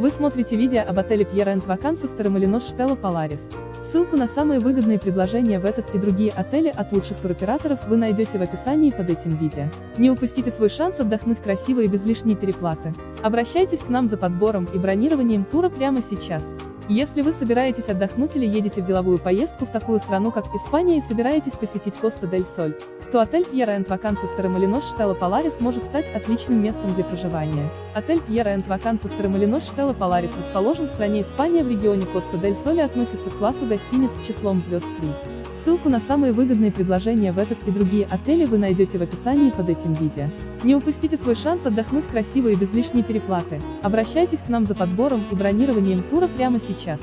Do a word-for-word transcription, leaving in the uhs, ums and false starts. Вы смотрите видео об отеле Pierre энд Vacances Торремолинос Штелла Паларис. Ссылку на самые выгодные предложения в этот и другие отели от лучших туроператоров вы найдете в описании под этим видео. Не упустите свой шанс отдохнуть красиво и без лишней переплаты. Обращайтесь к нам за подбором и бронированием тура прямо сейчас. Если вы собираетесь отдохнуть или едете в деловую поездку в такую страну, как Испания, и собираетесь посетить Коста-дель-Соль, то отель Pierre энд Vacances Торремолинос Штелла Паларис может стать отличным местом для проживания. Отель Pierre энд Vacances Торремолинос Штелла Паларис расположен в стране Испания в регионе Коста-дель-Соль и относится к классу гостиниц с числом звезд три. Ссылку на самые выгодные предложения в этот и другие отели вы найдете в описании под этим видео. Не упустите свой шанс отдохнуть красиво и без лишней переплаты. Обращайтесь к нам за подбором и бронированием тура прямо сейчас.